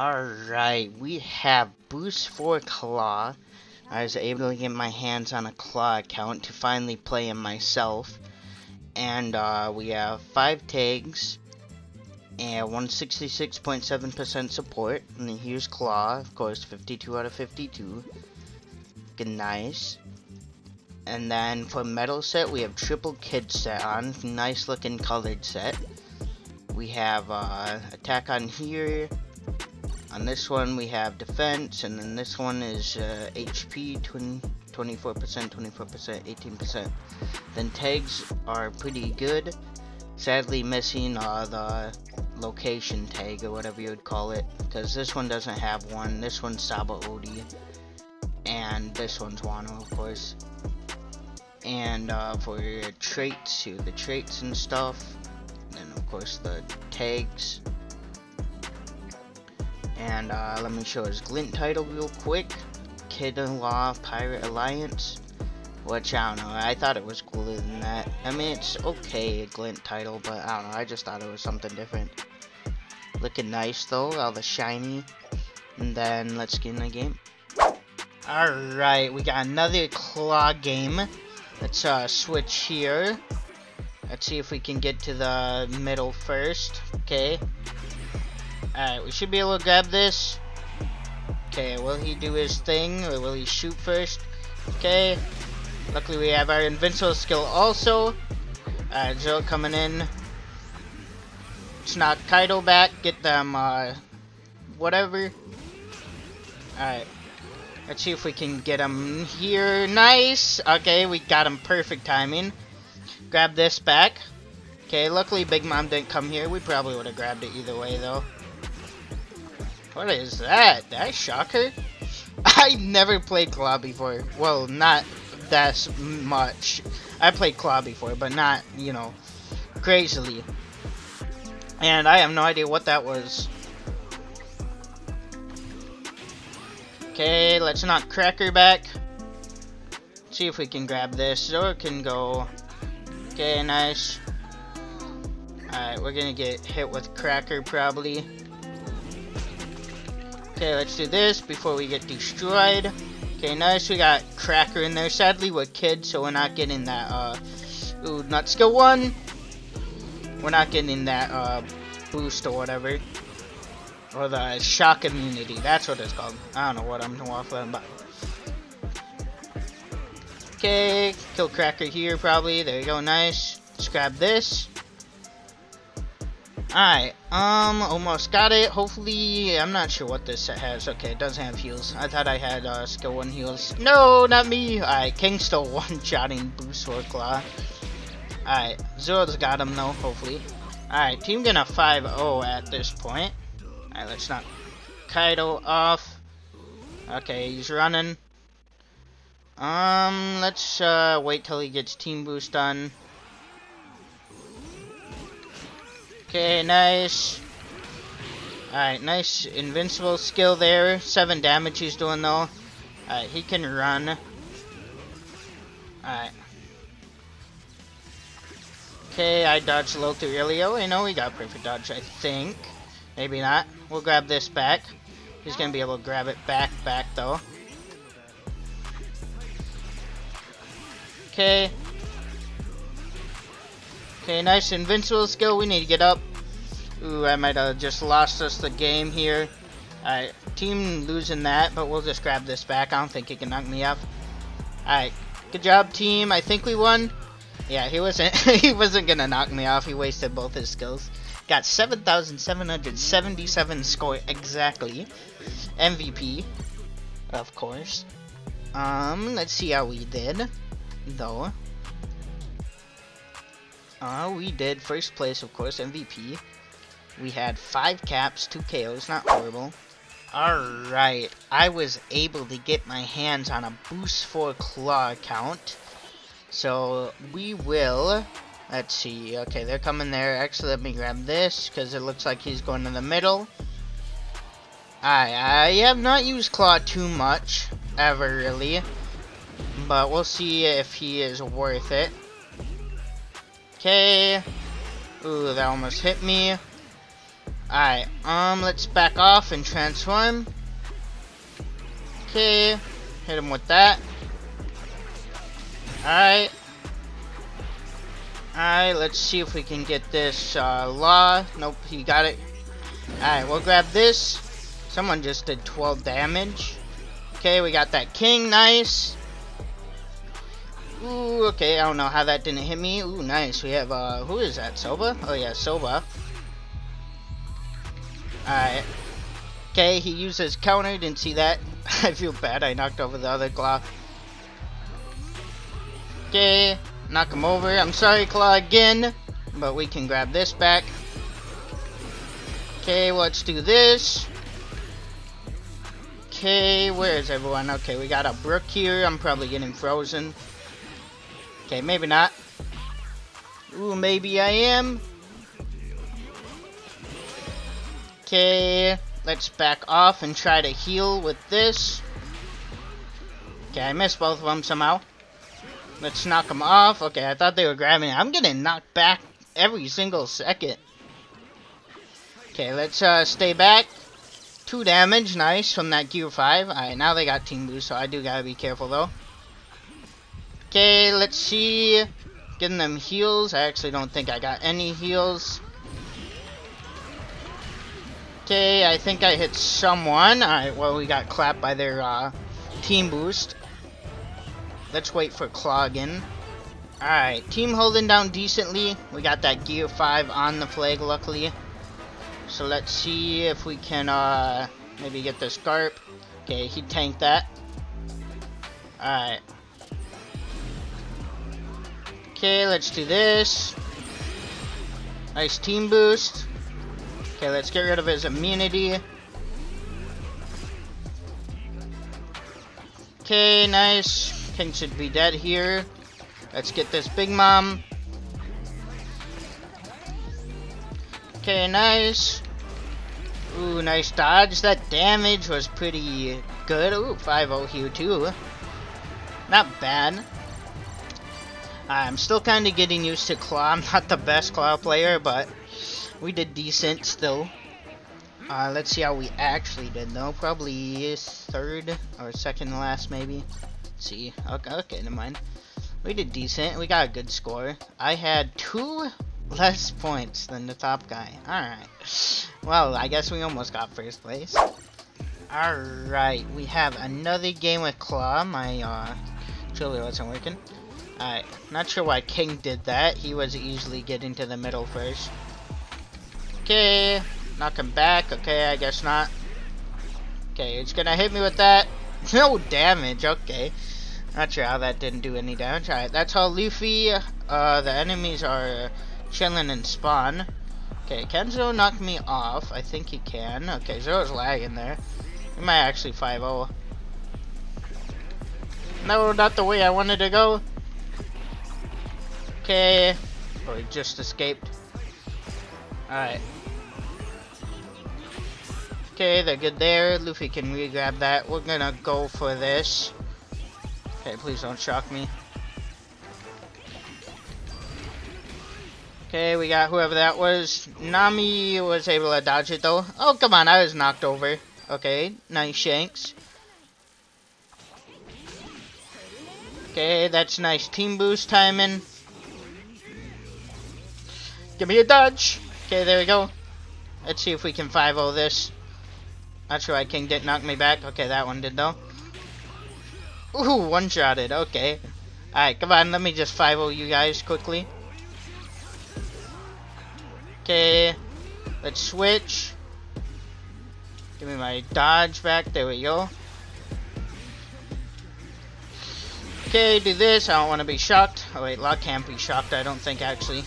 Alright, we have boost for KLAW. I was able to get my hands on a KLAW account to finally play him myself. And we have 5 tags and 166.7% support. And then here's KLAW, of course, 52 out of 52. Good, nice. And then for metal set, we have triple kid set on. Nice looking colored set. We have attack on here. On this one we have defense, and then this one is HP, 24%, 24%, 18%. Then tags are pretty good. Sadly missing the location tag or whatever you would call it, because this one doesn't have one. This one's Sabaody, and this one's Wano, of course. And for your traits, here, the traits and stuff, and of course the tags. And let me show his glint title real quick. KLAW Pirate Alliance. Which I don't know, I thought it was cooler than that. I mean, it's okay, a glint title, but I don't know, I just thought it was something different. Looking nice though, all the shiny. And then let's get in the game. Alright, we got another KLAW game. Let's switch here. Let's see if we can get to the middle first. Okay. Alright, we should be able to grab this. Okay, will he do his thing, or will he shoot first? Okay. Luckily we have our invincible skill also. Alright, Zoro coming in. Let's knock Kaido back, get them, whatever. Alright. Let's see if we can get him here. Nice! Okay, we got him, perfect timing. Grab this back. Okay, luckily Big Mom didn't come here. We probably would have grabbed it either way, though. What is that? Did I shock her? I never played KLAW before. Well, not that much. I played KLAW before, but not, you know, crazily. And I have no idea what that was. Okay, let's knock Cracker back. See if we can grab this. Zoro can go. Okay, nice. Alright, we're gonna get hit with Cracker probably. Okay, let's do this before we get destroyed. Okay, nice, we got Cracker in there. Sadly, we're kids, so we're not getting that, ooh, not skill 1. We're not getting that, boost or whatever. Or the shock immunity, that's what it's called. I don't know what I'm waffling about. Okay, kill Cracker here probably. There you go, nice. Let's grab this. Alright, almost got it. Hopefully, I'm not sure what this set has. Okay, it doesn't have heals. I thought I had, skill 1 heals. No, not me! Alright, King's still one-shotting boost for KLAW. Alright, Zoro's got him though, hopefully. Alright, team gonna 5-0 at this point. Alright, let's knock Kaido off. Okay, he's running. Let's, wait till he gets team boost done. Okay, nice. Alright, nice invincible skill there. 7 damage he's doing though. Alright, he can run. Alright. Okay, I dodged low through Ilio. I know we got perfect dodge, I think. Maybe not. We'll grab this back. He's gonna be able to grab it back though. Okay. Okay, nice invincible skill. We need to get up. Ooh, I might have just lost us the game here. Alright, team losing that, but we'll just grab this back. I don't think he can knock me up. Alright, good job, team. I think we won. Yeah, he wasn't he wasn't gonna knock me off. He wasted both his skills. Got 7,777 score exactly. MVP, of course. Let's see how we did, though. We did first place, of course, MVP. We had 5 caps, 2 KOs, not horrible. Alright, I was able to get my hands on a boost for KLAW account. So, we will, let's see, okay, they're coming there. Actually, let me grab this, because it looks like he's going to the middle. I have not used KLAW too much, ever really. But we'll see if he is worth it. Okay. Ooh, that almost hit me. Alright, let's back off and transform. Okay, hit him with that. Alright. Alright, let's see if we can get this, Law. Nope, he got it. Alright, we'll grab this. Someone just did 12 damage. Okay, we got that King, nice. Ooh, okay, I don't know how that didn't hit me. Ooh, nice, we have, who is that, Soba? Oh yeah, Soba. Alright. Okay, he used his counter, didn't see that. I feel bad, I knocked over the other Claw. Okay, knock him over. I'm sorry, Claw, again. But we can grab this back. Okay, let's do this. Okay, where is everyone? Okay, we got a Brook here. I'm probably getting frozen. Okay, maybe not. Ooh, maybe I am. Okay, let's back off and try to heal with this. Okay, I missed both of them somehow. Let's knock them off. Okay, I thought they were grabbing it. I'm getting knocked back every single second. Okay, let's stay back. 2 damage, nice, from that Gear 5. Alright, now they got team boost, so I do gotta be careful though. Okay, let's see. Getting them heals. I actually don't think I got any heals. Okay, I think I hit someone. Alright, well, we got clapped by their team boost. Let's wait for Claw again. Alright, team holding down decently. We got that Gear 5 on the flag, luckily. So let's see if we can maybe get this Garp. Okay, he tanked that. Alright. Okay, let's do this. Nice team boost. Okay, let's get rid of his immunity. Okay, nice. King should be dead here. Let's get this Big Mom. Okay, nice. Ooh, nice dodge. That damage was pretty good. Ooh, 5-0 here too. Not bad. I'm still kind of getting used to Claw. I'm not the best Claw player, but we did decent still. Let's see how we actually did though. Probably third or second last maybe. Let's see. Okay, never mind. We did decent. We got a good score. I had 2... less points than the top guy. Alright. Well, I guess we almost got first place. Alright, we have another game with Claw. My trailer wasn't working. Alright, not sure why King did that. He was easily getting to the middle first. Okay, knock him back. Okay, I guess not. Okay, it's gonna hit me with that. No damage, okay. Not sure how that didn't do any damage. Alright, that's all Luffy. The enemies are chilling and spawn. Okay, Kenzo knocked me off. I think he can. Okay, Zero's lagging there. He might actually 5-0. No, not the way I wanted to go. Okay. Oh, he just escaped. Alright. Okay, they're good there. Luffy can re-grab that. We're gonna go for this. Okay, please don't shock me. Okay, we got whoever that was. Nami was able to dodge it though. Oh, come on, I was knocked over. Okay, nice Shanks. Okay, that's nice team boost timing. Give me a dodge. Okay, there we go. Let's see if we can 5-0 this. Not sure why King didn't knock me back. Okay, that one did though. Ooh, one-shotted, okay. Alright, come on, let me just 5-0 you guys quickly. Okay, let's switch. Give me my dodge back. There we go. Okay, do this. I don't want to be shocked. Oh wait, Law can't be shocked, I don't think, actually.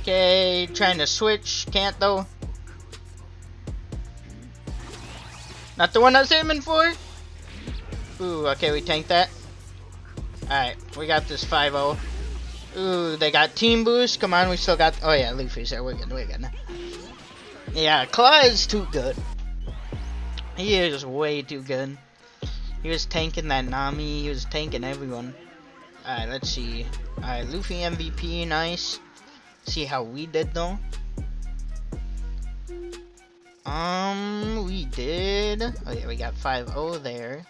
Okay, trying to switch. Can't, though. Not the one I was aiming for. Ooh, okay, we tanked that. Alright, we got this 5-0. Ooh, they got team boost. Come on, we still got... Oh yeah, Luffy's there. We're good, we're good. Yeah, Claw is too good. He is way too good. He was tanking that Nami. He was tanking everyone. Alright, let's see. Alright, Luffy MVP, nice. See how we did though. We did. Oh yeah, we got 5-0 there.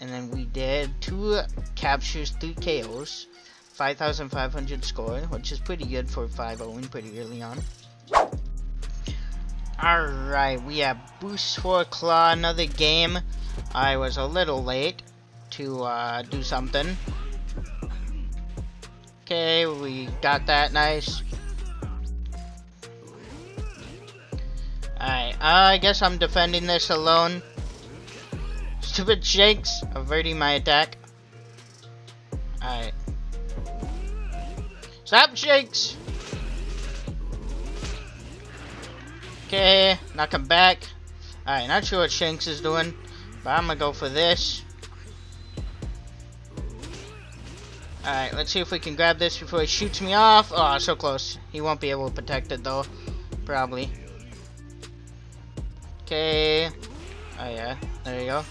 And then we did 2 captures, 3 KOs, 5,500 score, which is pretty good for 5-0ing pretty early on. Alright, we have boost for KLAW, another game. I was a little late to do something. Okay, we got that, nice. Alright, I guess I'm defending this alone. Stupid Shanks, averting my attack. Alright. Stop, Shanks! Okay, now come back. Alright, not sure what Shanks is doing, but I'm gonna go for this. Alright, let's see if we can grab this before he shoots me off. Oh, so close. He won't be able to protect it though, probably. Okay. Oh yeah, there you go.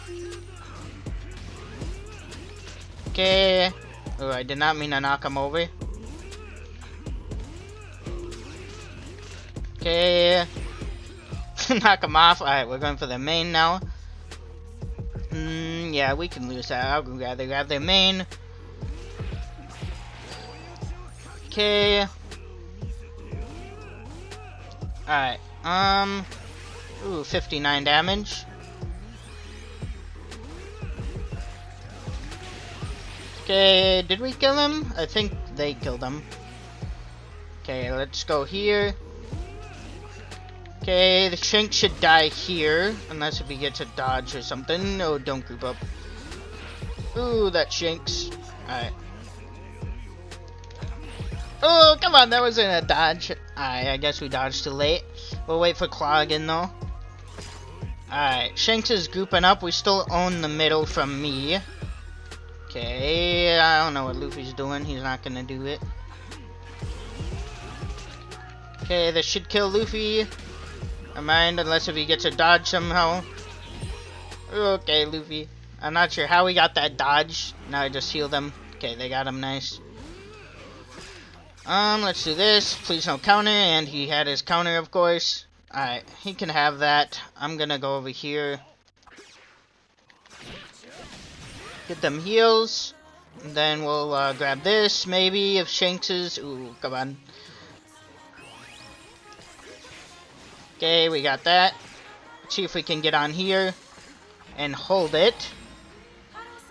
Okay. Oh, I did not mean to knock him over. Okay. Knock him off. Alright, we're going for the main now. Yeah, we can lose that. I'll rather grab their main. Okay. Alright. Ooh, 59 damage. Okay, did we kill him? I think they killed him. Okay, let's go here. Okay, the Shanks should die here. Unless if he gets a dodge or something. No, don't group up. Ooh, that Shanks. Alright. Oh, come on, that wasn't a dodge. Alright, I guess we dodged too late. We'll wait for KLAW again though. Alright, Shanks is grouping up. We still own the middle from me. Okay, I don't know what Luffy's doing. He's not gonna do it. Okay, this should kill Luffy. Never mind, unless if he gets a dodge somehow. Okay, Luffy. I'm not sure how he got that dodge. Now I just healed him. Okay, they got him, nice. Let's do this. Please no counter, and he had his counter, of course. Alright, he can have that. I'm gonna go over here. Get them heals. And then we'll grab this, maybe, if Shanks is... Ooh, come on. Okay, we got that. Let's see if we can get on here and hold it.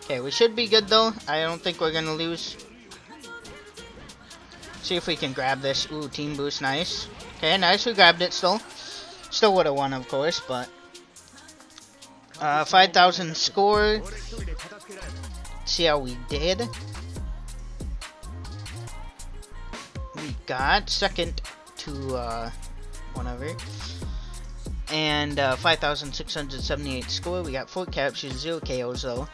Okay, we should be good, though. I don't think we're gonna lose. See if we can grab this. Ooh, team boost, nice. Okay, nice, we grabbed it still. Still would have won, of course, but... 5,000 score. See how we did. We got second to, whatever. And, 5,678 score. We got 4 captures, 0 KOs, though.